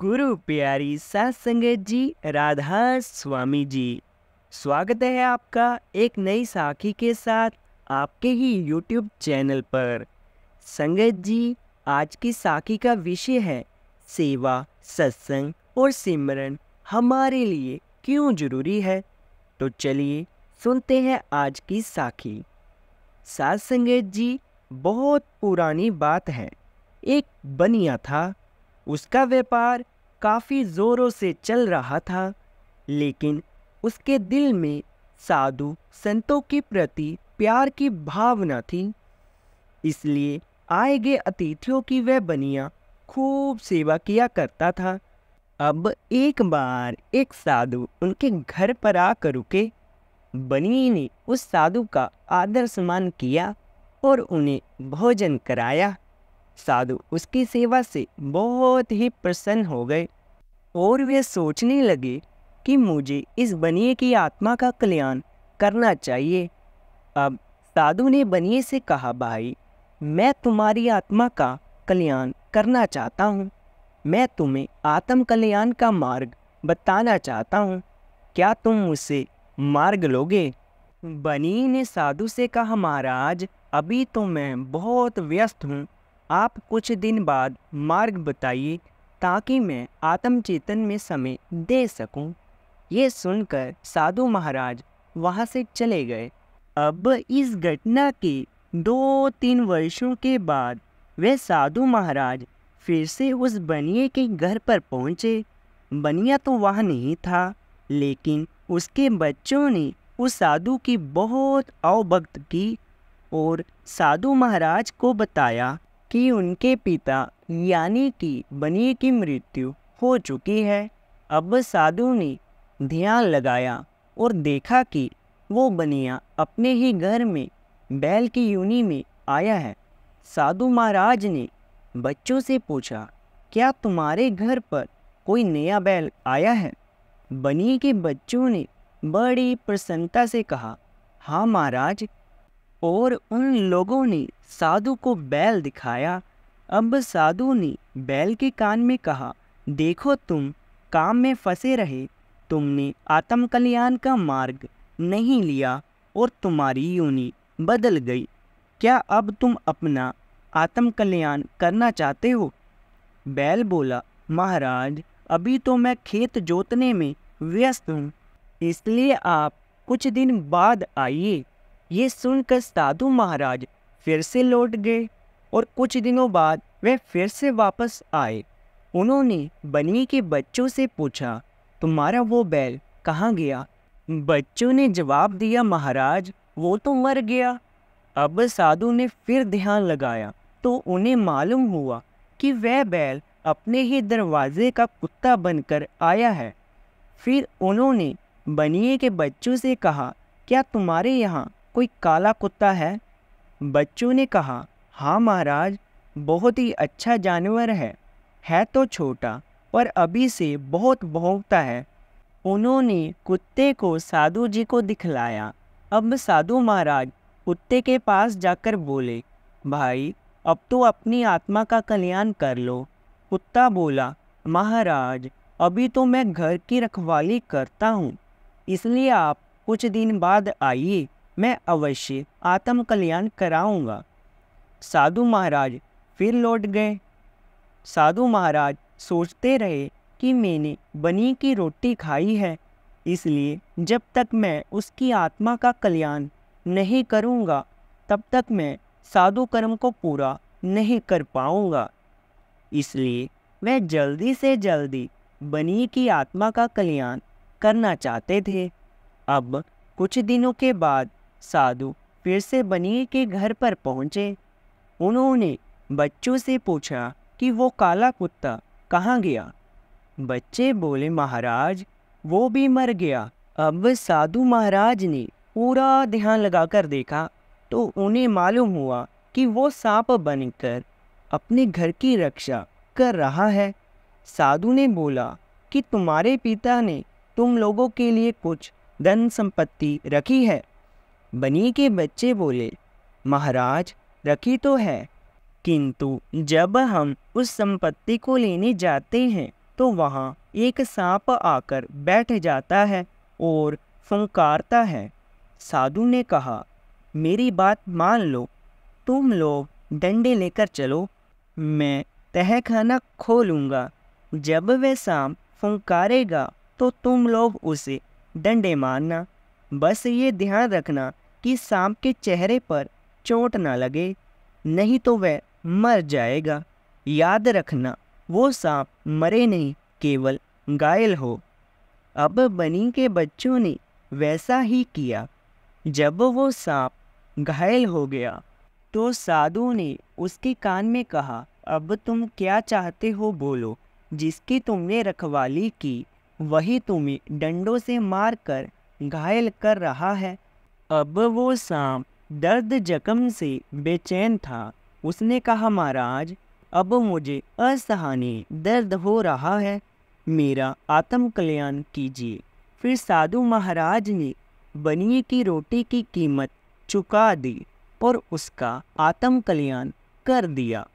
गुरु प्यारी सात संगत जी राधा स्वामी जी, स्वागत है आपका एक नई साखी के साथ आपके ही YouTube चैनल पर। संगत जी, आज की साखी का विषय है सेवा, सत्संग और सिमरन हमारे लिए क्यों जरूरी है। तो चलिए सुनते हैं आज की साखी। सात संगत जी, बहुत पुरानी बात है। एक बनिया था, उसका व्यापार काफ़ी ज़ोरों से चल रहा था, लेकिन उसके दिल में साधु संतों के प्रति प्यार की भावना थी। इसलिए आए गए अतिथियों की वह बनिया खूब सेवा किया करता था। अब एक बार एक साधु उनके घर पर आकर रुके। बनिए ने उस साधु का आदर सम्मान किया और उन्हें भोजन कराया। साधु उसकी सेवा से बहुत ही प्रसन्न हो गए और वे सोचने लगे कि मुझे इस बनिए की आत्मा का कल्याण करना चाहिए। अब साधु ने बनिए से कहा, भाई, मैं तुम्हारी आत्मा का कल्याण करना चाहता हूँ। मैं तुम्हें आत्म कल्याण का मार्ग बताना चाहता हूँ। क्या तुम मुझसे मार्ग लोगे? बनिए ने साधु से कहा, महाराज, अभी तो मैं बहुत व्यस्त हूँ। आप कुछ दिन बाद मार्ग बताइए ताकि मैं आत्मचेतन में समय दे सकूं। ये सुनकर साधु महाराज वहां से चले गए। अब इस घटना के 2-3 वर्षों के बाद वे साधु महाराज फिर से उस बनिए के घर पर पहुंचे। बनिया तो वहां नहीं था, लेकिन उसके बच्चों ने उस साधु की बहुत अवभक्त की और साधु महाराज को बताया कि उनके पिता यानी कि बनिए की मृत्यु हो चुकी है। अब साधु ने ध्यान लगाया और देखा कि वो बनिया अपने ही घर में बैल की योनि में आया है। साधु महाराज ने बच्चों से पूछा, क्या तुम्हारे घर पर कोई नया बैल आया है? बनिए के बच्चों ने बड़ी प्रसन्नता से कहा, हाँ महाराज, और उन लोगों ने साधु को बैल दिखाया। अब साधु ने बैल के कान में कहा, देखो, तुम काम में फंसे रहे, तुमने आत्म कल्याण का मार्ग नहीं लिया और तुम्हारी योनि बदल गई। क्या अब तुम अपना आत्म कल्याण करना चाहते हो? बैल बोला, महाराज, अभी तो मैं खेत जोतने में व्यस्त हूँ, इसलिए आप कुछ दिन बाद आइए। ये सुनकर साधु महाराज फिर से लौट गए और कुछ दिनों बाद वे फिर से वापस आए। उन्होंने बनिए के बच्चों से पूछा, तुम्हारा वो बैल कहाँ गया? बच्चों ने जवाब दिया, महाराज, वो तो मर गया। अब साधु ने फिर ध्यान लगाया तो उन्हें मालूम हुआ कि वह बैल अपने ही दरवाजे का कुत्ता बनकर आया है। फिर उन्होंने बनिए के बच्चों से कहा, क्या तुम्हारे यहाँ कोई काला कुत्ता है? बच्चों ने कहा, हाँ महाराज, बहुत ही अच्छा जानवर है तो छोटा पर अभी से बहुत भौंकता है। उन्होंने कुत्ते को साधु जी को दिखलाया। अब साधु महाराज कुत्ते के पास जाकर बोले, भाई, अब तो अपनी आत्मा का कल्याण कर लो। कुत्ता बोला, महाराज, अभी तो मैं घर की रखवाली करता हूँ, इसलिए आप कुछ दिन बाद आइए, मैं अवश्य आत्म कल्याण कराऊंगा। साधु महाराज फिर लौट गए। साधु महाराज सोचते रहे कि मैंने बनिए की रोटी खाई है, इसलिए जब तक मैं उसकी आत्मा का कल्याण नहीं करूंगा, तब तक मैं साधु कर्म को पूरा नहीं कर पाऊंगा। इसलिए मैं जल्दी से जल्दी बनिए की आत्मा का कल्याण करना चाहते थे। अब कुछ दिनों के बाद साधु फिर से बनिए के घर पर पहुँचे। उन्होंने बच्चों से पूछा कि वो काला कुत्ता कहाँ गया? बच्चे बोले, महाराज, वो भी मर गया। अब साधु महाराज ने पूरा ध्यान लगाकर देखा तो उन्हें मालूम हुआ कि वो सांप बनकर अपने घर की रक्षा कर रहा है। साधु ने बोला कि तुम्हारे पिता ने तुम लोगों के लिए कुछ धन संपत्ति रखी है। बनिए के बच्चे बोले, महाराज, रखी तो है, किंतु जब हम उस संपत्ति को लेने जाते हैं तो वहाँ एक सांप आकर बैठ जाता है और फंकारता है। साधु ने कहा, मेरी बात मान लो, तुम लोग डंडे लेकर चलो, मैं तहखाना खोलूँगा। जब वह सांप फंकारेगा तो तुम लोग उसे डंडे मारना। बस ये ध्यान रखना कि सांप के चेहरे पर चोट ना लगे, नहीं तो वह मर जाएगा। याद रखना, वो सांप मरे नहीं, केवल घायल हो। अब बनी के बच्चों ने वैसा ही किया। जब वो सांप घायल हो गया तो साधु ने उसके कान में कहा, अब तुम क्या चाहते हो बोलो। जिसकी तुमने रखवाली की वही तुम्हें डंडों से मारकर घायल कर रहा है। अब वो सांप दर्द जख्म से बेचैन था। उसने कहा, महाराज, अब मुझे असहनीय दर्द हो रहा है, मेरा आत्म कल्याण कीजिए। फिर साधु महाराज ने बनिए की रोटी की कीमत चुका दी और उसका आत्म कल्याण कर दिया,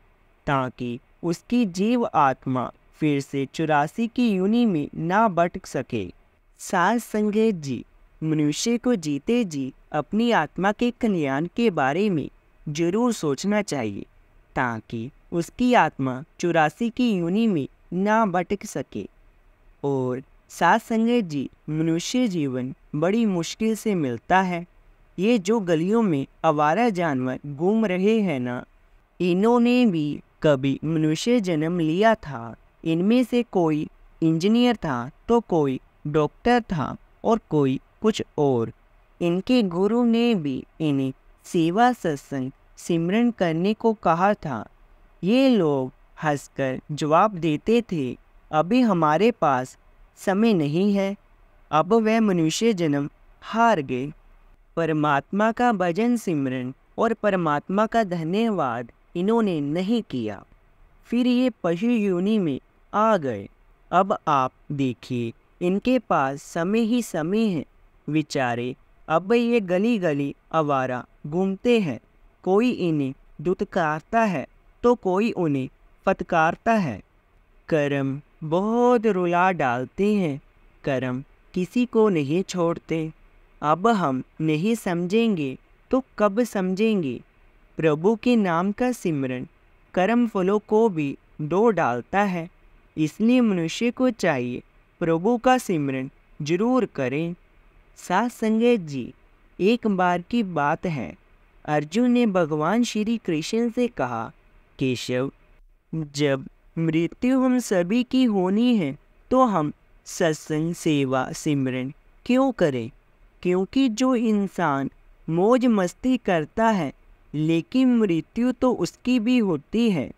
ताकि उसकी जीव आत्मा फिर से 84 की योनि में ना भटक सके। साध संगत जी, मनुष्य को जीते जी अपनी आत्मा के कल्याण के बारे में जरूर सोचना चाहिए, ताकि उसकी आत्मा 84 की योनि में ना भटक सके। और साध संगत जी, मनुष्य जीवन बड़ी मुश्किल से मिलता है। ये जो गलियों में आवारा जानवर घूम रहे हैं ना, इन्होंने भी कभी मनुष्य जन्म लिया था। इनमें से कोई इंजीनियर था तो कोई डॉक्टर था और कोई कुछ और। इनके गुरु ने भी इन्हें सेवा, सत्संग, सिमरन करने को कहा था। ये लोग हंसकर जवाब देते थे, अभी हमारे पास समय नहीं है। अब वह मनुष्य जन्म हार गए। परमात्मा का भजन, सिमरन और परमात्मा का धन्यवाद इन्होंने नहीं किया, फिर ये पशु योनि में आ गए। अब आप देखिए, इनके पास समय ही समय है। विचारे अब ये गली गली आवारा घूमते हैं। कोई इन्हें दुत्कारता है तो कोई उन्हें फटकारता है। कर्म बहुत रुला डालते हैं, कर्म किसी को नहीं छोड़ते। अब हम नहीं समझेंगे तो कब समझेंगे। प्रभु के नाम का सिमरन कर्म फलों को भी दो डालता है, इसलिए मनुष्य को चाहिए प्रभु का सिमरन जरूर करें। साध संगत जी, एक बार की बात है, अर्जुन ने भगवान श्री कृष्ण से कहा, केशव, जब मृत्यु हम सभी की होनी है तो हम सत्संग, सेवा, सिमरन क्यों करें? क्योंकि जो इंसान मौज मस्ती करता है, लेकिन मृत्यु तो उसकी भी होती है।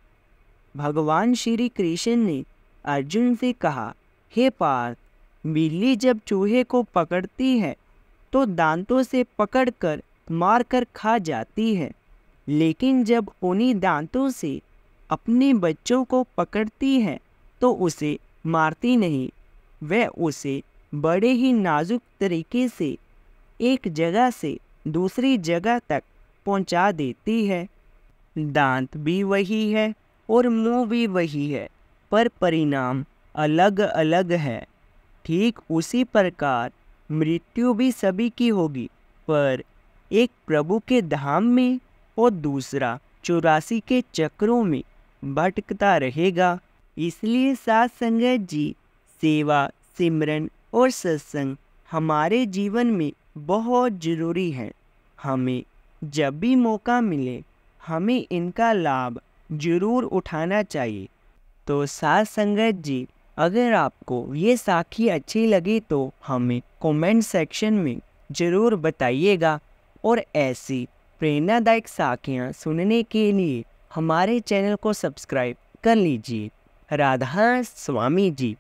भगवान श्री कृष्ण ने अर्जुन से कहा, हे पार्थ, बिल्ली जब चूहे को पकड़ती है तो दांतों से पकड़कर मारकर खा जाती है, लेकिन जब उन्हीं दांतों से अपने बच्चों को पकड़ती है तो उसे मारती नहीं, वह उसे बड़े ही नाजुक तरीके से एक जगह से दूसरी जगह तक पहुंचा देती है। दांत भी वही है और मुंह भी वही है, पर परिणाम अलग अलग है। ठीक उसी प्रकार मृत्यु भी सभी की होगी, पर एक प्रभु के धाम में और दूसरा 84 के चक्रों में भटकता रहेगा। इसलिए साध संगत जी, सेवा, सिमरन और सत्संग हमारे जीवन में बहुत ज़रूरी है। हमें जब भी मौका मिले हमें इनका लाभ जरूर उठाना चाहिए। तो साध संगत जी, अगर आपको ये साखी अच्छी लगी तो हमें कमेंट सेक्शन में ज़रूर बताइएगा। और ऐसी प्रेरणादायक साखियाँ सुनने के लिए हमारे चैनल को सब्सक्राइब कर लीजिए। राधा स्वामी जी।